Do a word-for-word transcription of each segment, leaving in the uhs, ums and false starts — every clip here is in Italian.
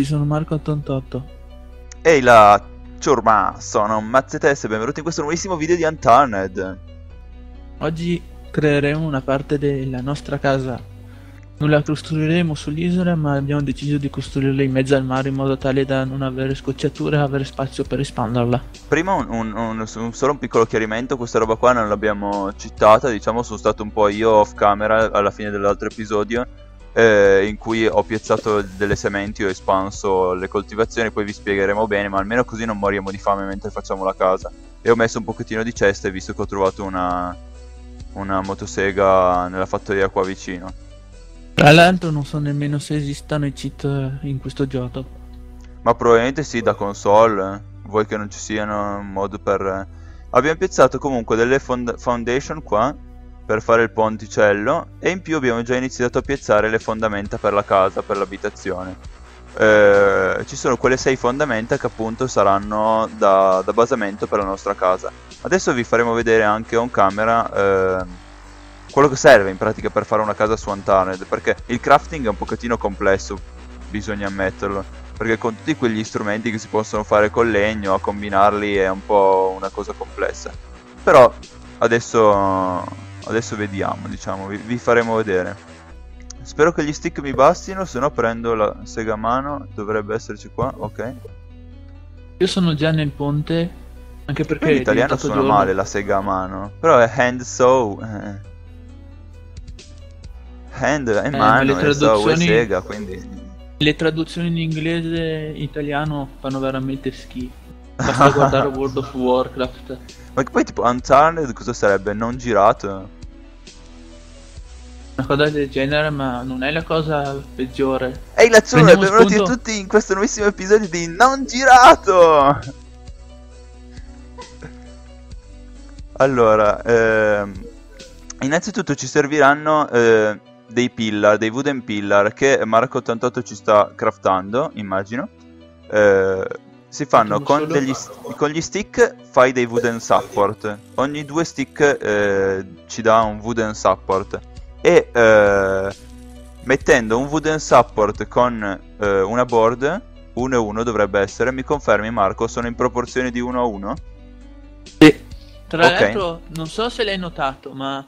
tutti, sono Marco ottantotto. Ehi là, ciorma, sono Mazzetese, benvenuti in questo nuovissimo video di Unturned. Oggi creeremo una parte della nostra casa. Non la costruiremo sull'isola, ma abbiamo deciso di costruirla in mezzo al mare in modo tale da non avere scocciature e avere spazio per espanderla. Prima un, un, un, un, solo un piccolo chiarimento, questa roba qua non l'abbiamo citata, diciamo sono stato un po' io off camera alla fine dell'altro episodio eh, in cui ho piazzato delle sementi, ho espanso le coltivazioni, poi vi spiegheremo bene, ma almeno così non moriamo di fame mentre facciamo la casa. E ho messo un pochettino di ceste visto che ho trovato una, una motosega nella fattoria qua vicino. Tra l'altro non so nemmeno se esistano i cheat in questo gioco. Ma probabilmente sì, da console. Vuoi che non ci siano un modo per... Abbiamo piazzato comunque delle foundation qua per fare il ponticello. E in più abbiamo già iniziato a piazzare le fondamenta per la casa, per l'abitazione. eh, Ci sono quelle sei fondamenta che appunto saranno da, da basamento per la nostra casa. Adesso vi faremo vedere anche on camera eh, quello che serve in pratica per fare una casa su Unturned, perché il crafting è un pochettino complesso, bisogna ammetterlo, perché con tutti quegli strumenti che si possono fare con legno, a combinarli è un po' una cosa complessa. Però adesso, adesso vediamo, diciamo, vi, vi faremo vedere. Spero che gli stick mi bastino, se no prendo la segamano, dovrebbe esserci qua, ok. Io sono già nel ponte, anche perché... In italiano suona giorno. male la segamano, però è hand saw. Eh. Hand e eh, mano, le traduzioni, e sega, quindi... Le traduzioni in inglese e italiano fanno veramente schifo. Basta guardare World of Warcraft. Ma che poi tipo Unturned cosa sarebbe? Non girato? Una cosa del genere, ma non è la cosa peggiore. Ehi Lazzone, benvenuti spunto... a tutti in questo nuovissimo episodio di Non Girato! Allora, ehm, innanzitutto ci serviranno... Eh, dei pillar, dei wooden pillar che Marco ottantotto ci sta craftando, immagino. Eh, si fanno con, degli st con gli stick, fai dei wooden support. Ogni due stick eh, ci dà un wooden support. E eh, mettendo un wooden support con eh, una board, uno e uno dovrebbe essere. Mi confermi Marco, sono in proporzione di uno a uno? Sì. Tra okay. l'altro, non so se l'hai notato, ma...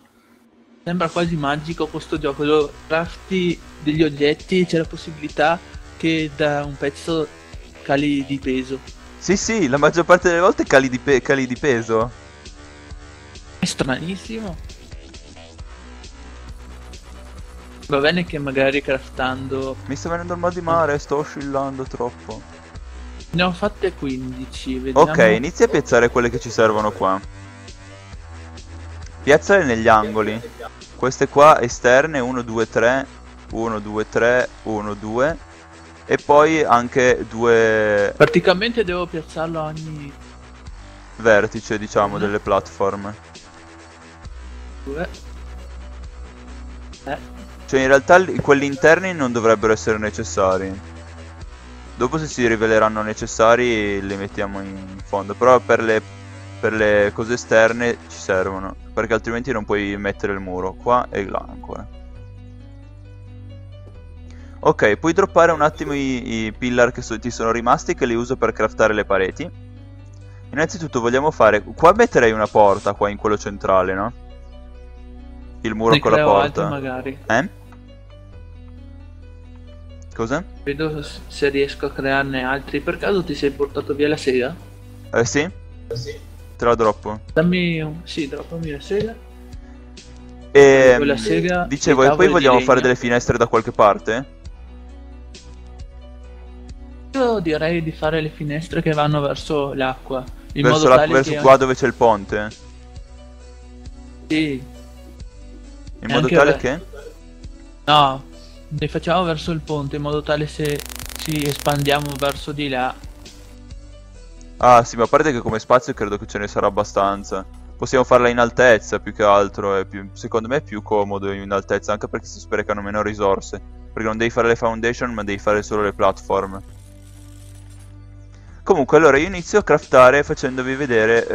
Sembra quasi magico questo gioco, dove crafti degli oggetti, c'è la possibilità che da un pezzo cali di peso. Sì sì, la maggior parte delle volte cali di, pe cali di peso. È stranissimo. Va bene che magari craftando... Mi sta venendo il mal di mare, sto oscillando troppo. Ne ho fatte quindici, vediamo. Ok, inizia a piazzare quelle che ci servono qua. Piazzale negli angoli. Queste qua esterne uno, due, tre, uno, due, tre, uno, due. E poi anche due. Praticamente devo piazzarlo a ogni vertice, diciamo, mm. delle platform. Due. Eh. Cioè in realtà quelli interni non dovrebbero essere necessari. Dopo se si riveleranno necessari li mettiamo in fondo. Però per le, per le cose esterne ci servono, perché altrimenti non puoi mettere il muro qua e là ancora. Ok, puoi droppare un attimo i, i pillar che so, ti sono rimasti, che li uso per craftare le pareti. Innanzitutto vogliamo fare... Qua metterei una porta qua in quello centrale, no? Il muro ne con la porta magari. Eh? Cosa? Vedo se riesco a crearne altri. Per caso ti sei portato via la sega? Eh sì. Eh sì. Te la droppo. Dammi un... sì, droppami la sega. E quella sega, dicevo, e poi vogliamo fare delle finestre da qualche parte? Io direi di fare le finestre che vanno verso l'acqua. Verso, la... verso che... qua dove c'è il ponte? Sì. In e modo tale che? No, le facciamo verso il ponte in modo tale se ci espandiamo verso di là. Ah sì, ma a parte che come spazio credo che ce ne sarà abbastanza. Possiamo farla in altezza più che altro, è più, secondo me è più comodo in altezza, anche perché si sprecano meno risorse. Perché non devi fare le foundation ma devi fare solo le platform. Comunque allora io inizio a craftare facendovi vedere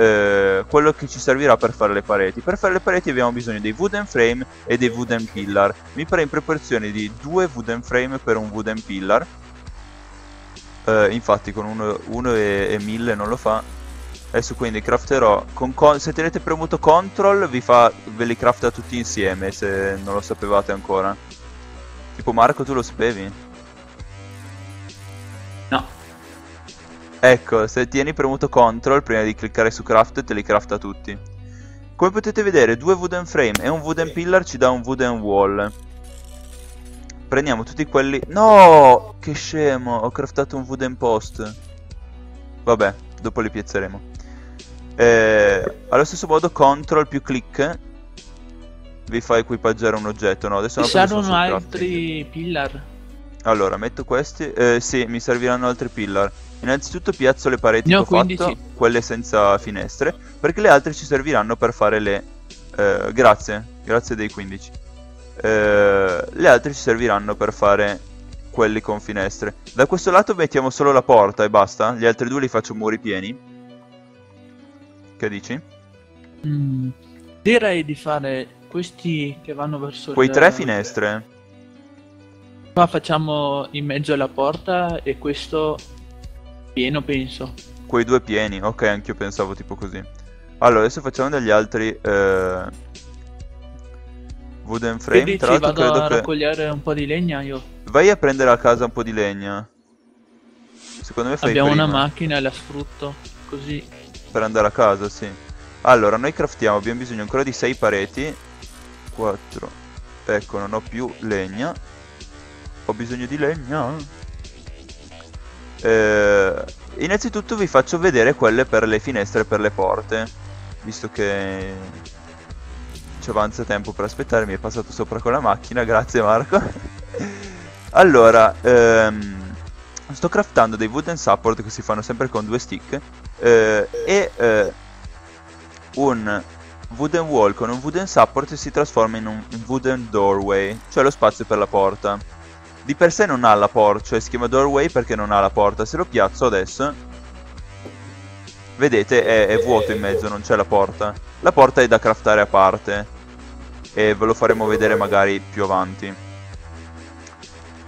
eh, quello che ci servirà per fare le pareti. Per fare le pareti abbiamo bisogno dei wooden frame e dei wooden pillar. Mi pare in proporzione di due wooden frame per un wooden pillar. eh, infatti con uno e mille non lo fa. Adesso quindi crafterò con con se tenete premuto control vi fa, ve li crafta tutti insieme, se non lo sapevate ancora. Tipo Marco, tu lo sapevi? No. Ecco, se tieni premuto control prima di cliccare su craft te li crafta tutti. Come potete vedere, due wooden frame e un wooden pillar ci dà un wooden wall. Prendiamo tutti quelli. No, che scemo, ho craftato un wooden post. Vabbè, dopo li piazzeremo. Eh, allo stesso modo control più click vi fa equipaggiare un oggetto. No, adesso non servono altri pillar. Allora metto questi, eh, sì, mi serviranno altri pillar. Innanzitutto piazzo le pareti che ho fatto, quelle senza finestre, perché le altre ci serviranno per fare le eh, grazie, grazie dei quindici. Eh, le altre ci serviranno per fare quelli con finestre. Da questo lato mettiamo solo la porta e basta. Gli altri due li faccio muri pieni. Che dici? Mm, direi di fare questi che vanno verso quei il... tre finestre. Qua facciamo in mezzo alla porta e questo pieno, penso. Quei due pieni, ok, anch'io pensavo tipo così. Allora adesso facciamo degli altri eh... wooden frame. Che dici? Tra l'altro credo a raccogliere che... un po' di legna io. Vai a prendere a casa un po' di legna. Secondo me fai prima. Abbiamo una macchina e la sfrutto così per andare a casa, sì. Allora noi craftiamo, abbiamo bisogno ancora di sei pareti. Quattro. Ecco, non ho più legna. Ho bisogno di legna. eh, Innanzitutto vi faccio vedere quelle per le finestre e per le porte, visto che ci avanza tempo per aspettare. Mi è passato sopra con la macchina, grazie Marco. Allora, ehm, sto craftando dei wooden support che si fanno sempre con due stick eh, e eh, un wooden wall con un wooden support si trasforma in un wooden doorway, cioè lo spazio per la porta. Di per sé non ha la porta, cioè si chiama doorway perché non ha la porta. Se lo piazzo adesso, vedete è, è vuoto in mezzo, non c'è la porta. La porta è da craftare a parte e ve lo faremo vedere magari più avanti.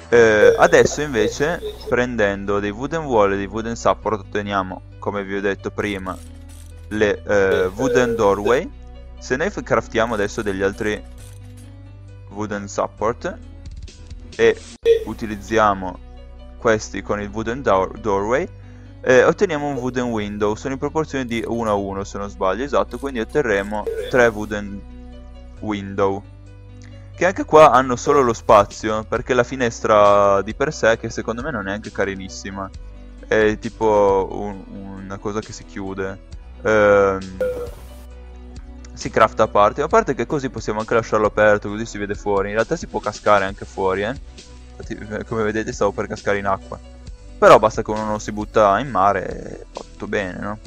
Eh, adesso invece prendendo dei wooden wall e dei wooden support otteniamo, come vi ho detto prima, le eh, wooden doorway. Se noi craftiamo adesso degli altri wooden support e utilizziamo questi con il wooden door doorway eh, otteniamo un wooden window. Sono in proporzione di uno a uno se non sbaglio, esatto, quindi otterremo tre wooden window. Che anche qua hanno solo lo spazio, perché la finestra di per sé, che secondo me non è anche carinissima, è tipo un, una cosa che si chiude, ehm, si crafta a parte. A parte che così possiamo anche lasciarlo aperto, così si vede fuori. In realtà si può cascare anche fuori, eh? Infatti, come vedete stavo per cascare in acqua. Però basta che uno non si butta in mare e va tutto bene, no?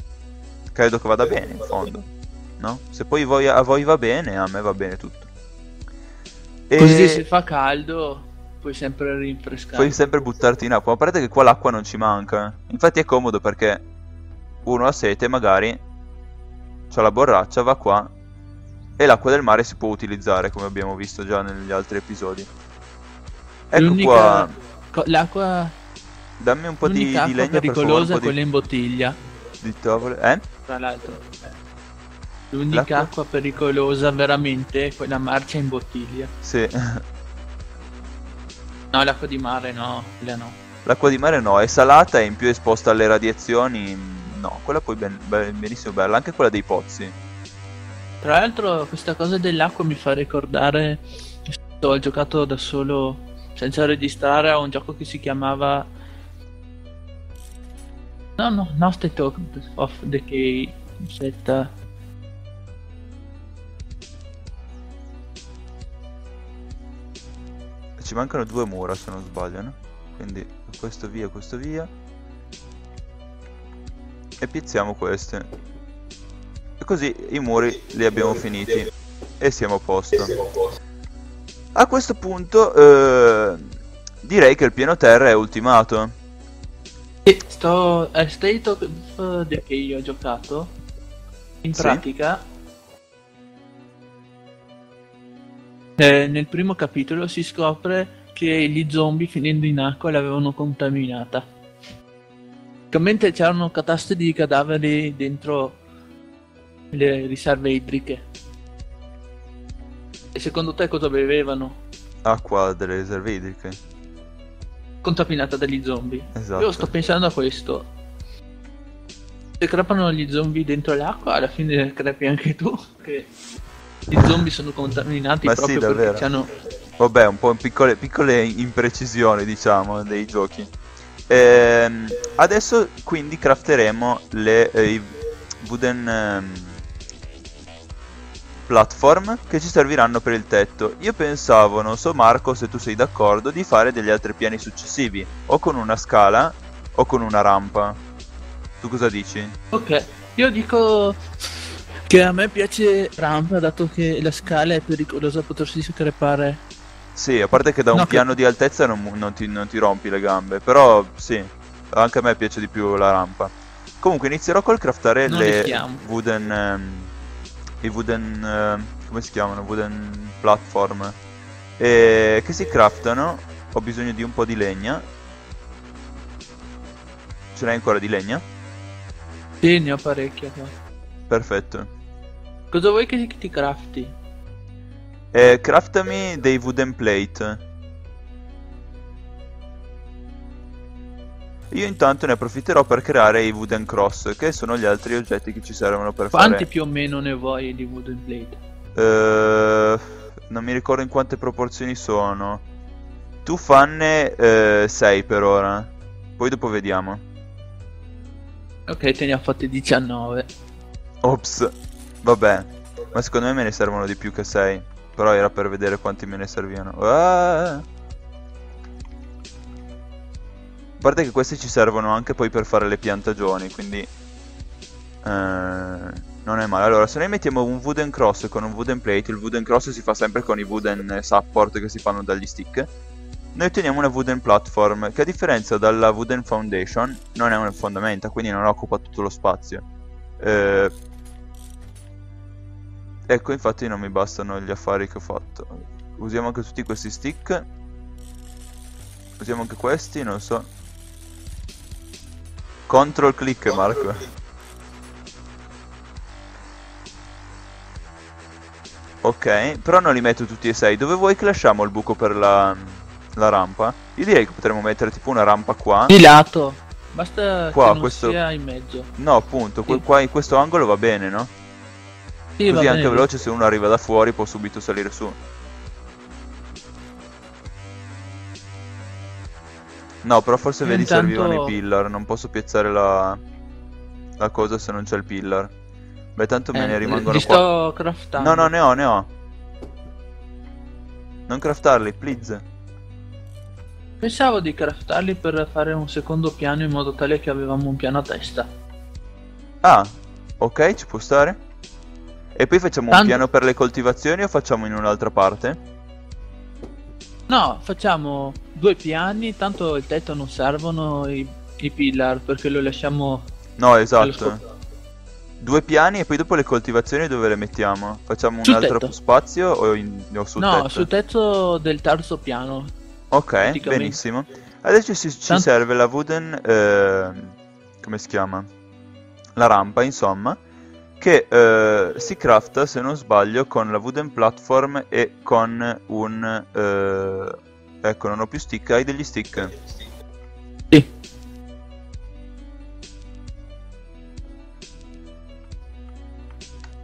Credo che vada bene in fondo, no? Se poi voi, a voi va bene, a me va bene tutto. E... così se fa caldo puoi sempre rinfrescare. Puoi sempre buttarti in acqua, ma a parte che qua l'acqua non ci manca. Infatti è comodo perché uno ha sete, magari c'ha la borraccia, va qua e l'acqua del mare si può utilizzare, come abbiamo visto già negli altri episodi. Ecco qua. L'acqua... dammi un po' di, di legna pericolosa, per favore, un po' di... quella in bottiglia. Di tavole... eh? Tra l'altro l'unica acqua pericolosa veramente è quella marcia in bottiglia. Sì. No, l'acqua di mare no, quella no. L'acqua di mare no, è salata e in più esposta alle radiazioni. No, quella poi ben, ben, benissimo bella, anche quella dei pozzi. Tra l'altro questa cosa dell'acqua mi fa ricordare, ho giocato da solo senza registrare a un gioco che si chiamava No, no, no, state talking of the key set. Ci mancano due mura se non sbaglio, no? Quindi questo via, questo via. E piazziamo queste. E così i muri li abbiamo finiti. E siamo a posto. A questo punto eh, direi che il piano terra è ultimato. Sì, sto... a State of the che io ho giocato. In sì. pratica... Eh, nel primo capitolo si scopre che gli zombie finendo in acqua l'avevano contaminata. praticamente c'erano catasti di cadaveri dentro le riserve idriche. E secondo te cosa bevevano? Acqua delle riserve idriche contaminata dagli zombie. Esatto. Io sto pensando a questo. Se crepano gli zombie dentro l'acqua, alla fine crepi anche tu, che gli zombie sono contaminati. Ma proprio sì, perché c'hanno... Vabbè, un po' piccole, piccole imprecisioni, diciamo, dei giochi. Ehm, adesso quindi crafteremo le eh, i wooden ehm, platform che ci serviranno per il tetto. Io pensavo, non so Marco se tu sei d'accordo, di fare degli altri piani successivi, o con una scala o con una rampa. Tu cosa dici? Ok, io dico che a me piace rampa, dato che la scala è pericolosa potersi screpare. Sì, a parte che da un no, piano che... di altezza non, non, ti, non ti rompi le gambe, però sì, anche a me piace di più la rampa. Comunque inizierò col craftare non le wooden, ehm, i wooden, ehm, come si chiamano, wooden platform, e che si craftano, ho bisogno di un po' di legna. Ce n'hai ancora di legna? Sì, ne ho parecchia qua. Perfetto. Cosa vuoi che ti crafti? Eh, craftami dei wooden plate. Io intanto ne approfitterò per creare i wooden cross, che sono gli altri oggetti che ci servono per fare. Quanti più o meno ne vuoi di wooden plate? Eh, non mi ricordo in quante proporzioni sono. Tu fanne eh, sei per ora. Poi dopo vediamo. Ok, te ne ho fatte diciannove. Ops. Vabbè. Ma secondo me me ne servono di più che sei. Però era per vedere quanti me ne servivano. Ah! A parte che questi ci servono anche poi per fare le piantagioni, quindi eh, non è male. Allora, se noi mettiamo un wooden cross con un wooden plate, il wooden cross si fa sempre con i wooden support che si fanno dagli stick. Noi otteniamo una wooden platform, che a differenza dalla wooden foundation non è una fondamenta, quindi non occupa tutto lo spazio. Eh, Ecco, infatti non mi bastano gli affari che ho fatto. Usiamo anche tutti questi stick. Usiamo anche questi, non so. Control click, Marco. Control click. Ok, però non li metto tutti e sei. Dove vuoi che lasciamo il buco per la, la rampa? Io direi che potremmo mettere tipo una rampa qua. Di lato. Basta qua, che non questo... sia in mezzo. No, appunto, sì. Qua in questo angolo va bene, no? Sì, così anche veloce, se uno arriva da fuori può subito salire su. No, però forse vedi intanto... servivano i pillar. Non posso piazzare la, la cosa se non c'è il pillar. Beh, tanto me eh, ne rimangono qua. Sto craftando. No, no, ne ho, ne ho. Non craftarli, please. Pensavo di craftarli per fare un secondo piano, in modo tale che avevamo un piano a testa. Ah, ok, ci può stare. E poi facciamo Tant un piano per le coltivazioni o facciamo in un'altra parte? No, facciamo due piani, tanto il tetto non servono i, i pillar perché lo lasciamo... No, esatto. Due piani e poi dopo le coltivazioni dove le mettiamo? Facciamo un sul altro tetto. Spazio o, in, o sul no, tetto? No, sul tetto del terzo piano. Ok, benissimo. Adesso ci, ci serve la wooden... Eh, come si chiama? La rampa, insomma. Che eh, si crafta, se non sbaglio, con la wooden platform e con un... Eh, ecco, non ho più stick, hai degli stick? Sì.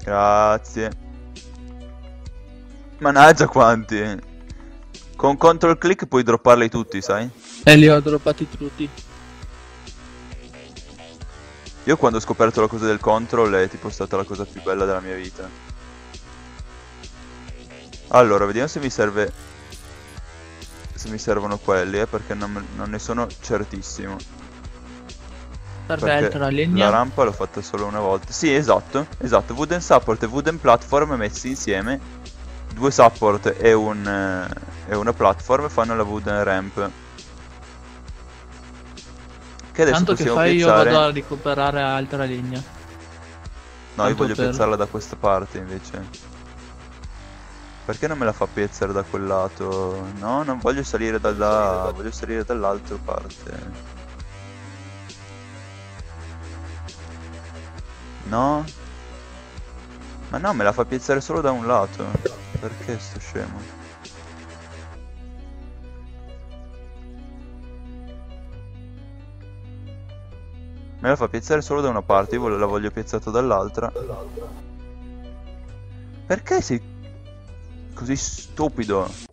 Grazie. Mannaggia quanti! Con control click puoi dropparli tutti, sai? Eh, li ho droppati tutti. Io quando ho scoperto la cosa del control è tipo stata la cosa più bella della mia vita. Allora, vediamo se mi serve... Se mi servono quelli, eh, perché non, non ne sono certissimo. Perché la rampa l'ho fatta solo una volta. Sì, esatto, esatto. Wooden support e wooden platform messi insieme. Due support e, un, e una platform fanno la wooden ramp. Che tanto che fai piazzare... io vado a recuperare altra legna. No, tanto io voglio per... piazzarla da questa parte invece. Perché non me la fa piazzare da quel lato? No, non voglio salire da là, voglio salire dall'altra parte. No? Ma no, me la fa piazzare solo da un lato. Perché sto scemo? Me la fa piazzare solo da una parte, io la voglio piazzata dall'altra. Perché sei così stupido?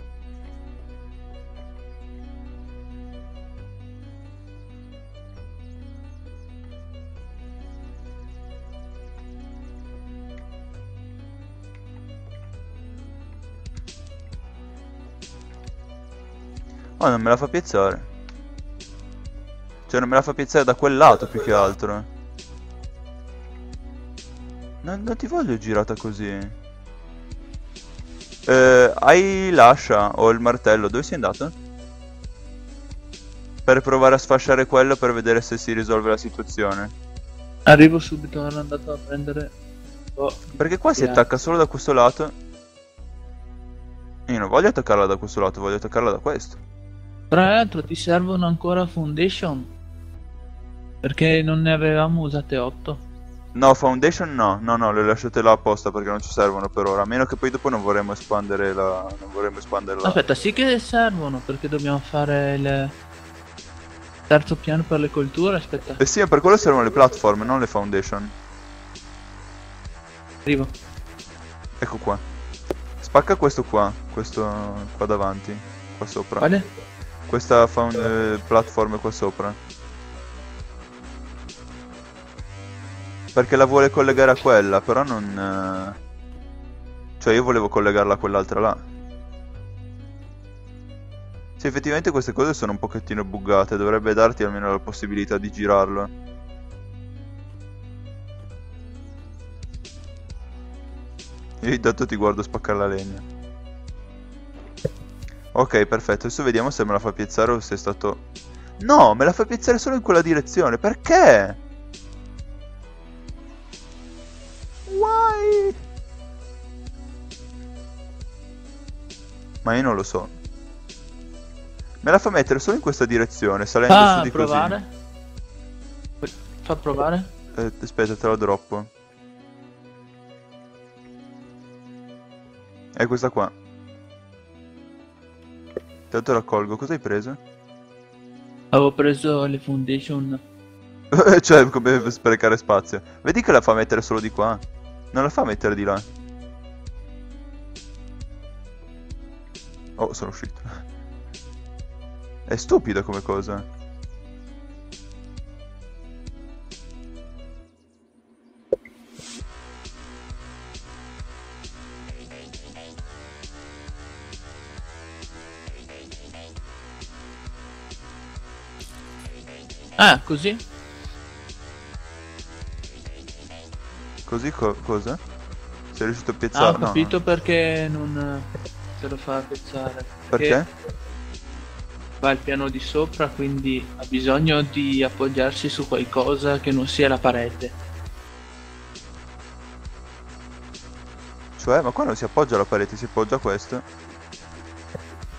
Oh, non me la fa piazzare. Cioè non me la fa piazzare da quel lato più che altro. Non, non ti voglio girata così. Eh, hai l'ascia o il martello? Dove sei andato? Per provare a sfasciare quello per vedere se si risolve la situazione. Arrivo subito, non è andato a prendere... Oh, perché qua si è... attacca solo da questo lato. Io non voglio attaccarla da questo lato, voglio attaccarla da questo. Tra l'altro ti servono ancora foundation? Perché non ne avevamo usate otto. No, foundation no, no, no, le lasciate là apposta perché non ci servono per ora. A meno che poi dopo non vorremmo espandere la... non vorremmo espandere la... Aspetta, sì che servono perché dobbiamo fare il terzo piano per le colture, aspetta. Eh sì, per quello servono le platform, non le foundation. Arrivo. Ecco qua. Spacca questo qua, questo qua davanti, qua sopra. Vale? Questa fa un eh, platform qua sopra. Perché la vuole collegare a quella, però non... Eh... Cioè io volevo collegarla a quell'altra là. Sì, effettivamente queste cose sono un pochettino buggate, dovrebbe darti almeno la possibilità di girarlo. Io intanto ti guardo spaccare la legna. Ok, perfetto, adesso vediamo se me la fa piazzare o se è stato... No, me la fa piazzare solo in quella direzione, perché? Why? Ma io non lo so. Me la fa mettere solo in questa direzione, salendo fa su di provare. Così. Fa provare? Eh, aspetta, te la droppo. È questa qua. Tanto raccolgo, cosa hai preso? Avevo preso le foundation. Cioè, come sprecare spazio. Vedi che la fa mettere solo di qua. Non la fa mettere di là. Oh, sono uscito. È stupida come cosa. Ah, così? Così co cosa? Sei riuscito a piazzare? Ah, ho capito, no, perché non te lo fa piazzare. Perché? Perché? Va al piano di sopra, quindi ha bisogno di appoggiarsi su qualcosa che non sia la parete. Cioè, ma qua non si appoggia alla parete, si appoggia a questo.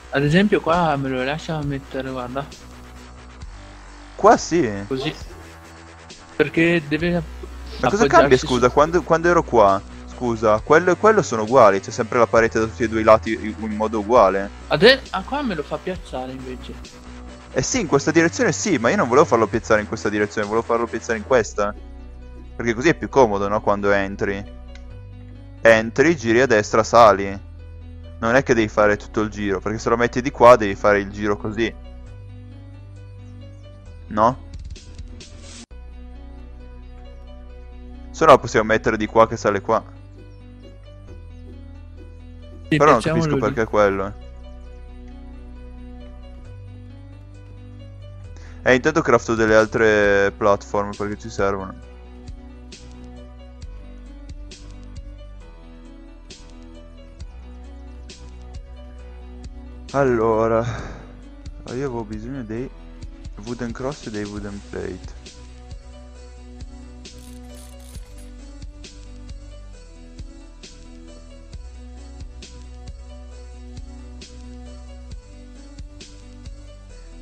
Ad esempio qua me lo lascia mettere, guarda. Qua sì. Così. Perché deve... Ma cosa cambia, scusa, su... quando, quando ero qua? Scusa, quello e quello sono uguali. C'è sempre la parete da tutti e due i lati in modo uguale. Adesso... Ah, qua me lo fa piazzare invece. Eh sì, in questa direzione sì, ma io non volevo farlo piazzare in questa direzione. Volevo farlo piazzare in questa. Perché così è più comodo, no? Quando entri. Entri, giri a destra, sali. Non è che devi fare tutto il giro. Perché se lo metti di qua devi fare il giro così. No? Se no possiamo mettere di qua che sale qua. Sì, però non capisco lui. Perché quello. E eh, intanto crafto delle altre platform perché ci servono. Allora, io avevo bisogno dei wooden cross e dei wooden plate.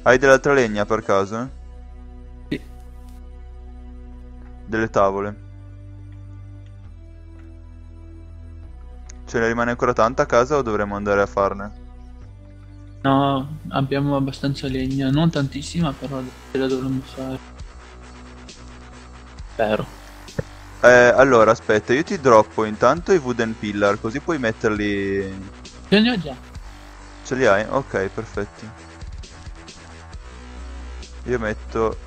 Hai dell'altra legna per caso? Sì. Delle tavole. Ce ne rimane ancora tanta a casa o dovremmo andare a farne? No, abbiamo abbastanza legna, non tantissima, però la dovremmo fare. Spero. Eh, allora, aspetta, io ti droppo intanto i wooden pillar, così puoi metterli... Ce li ho già. Ce li hai? Ok, perfetti. Io metto...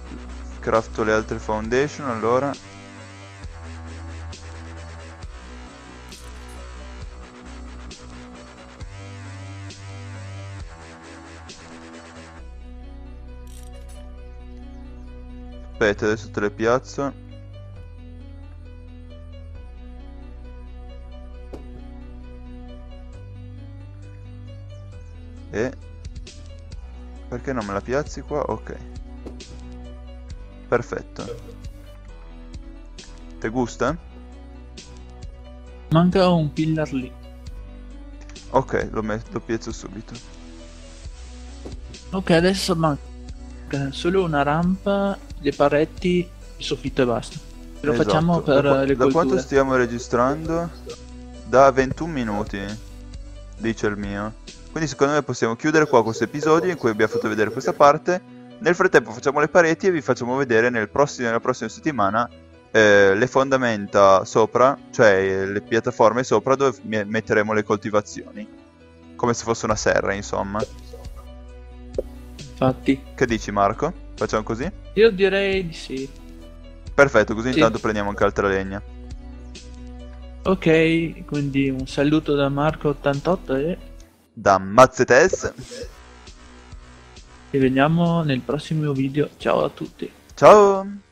crafto le altre foundation, allora... Aspetta, adesso te le piazzo. E... perché non me la piazzi qua? Ok. Perfetto. Te gusta? Manca un pillar lì. Ok, lo metto, lo piazzo subito. Ok, adesso manca solo una rampa, le pareti, il soffitto e basta. Lo esatto. Facciamo per da, le colture. Da quanto stiamo registrando? Da ventuno minuti, dice il mio. Quindi secondo me possiamo chiudere qua questo episodio in cui abbiamo fatto vedere questa parte. Nel frattempo facciamo le pareti e vi facciamo vedere nel prossimo, nella prossima settimana eh, le fondamenta sopra, cioè le piattaforme sopra dove metteremo le coltivazioni. Come se fosse una serra, insomma. Infatti. Che dici, Marco? Facciamo così? Io direi di sì. Perfetto, così sì. Intanto prendiamo anche altra legna. Ok, quindi un saluto da Marco ottantotto e... da Mazzetese. E vediamo nel prossimo video. Ciao a tutti. Ciao.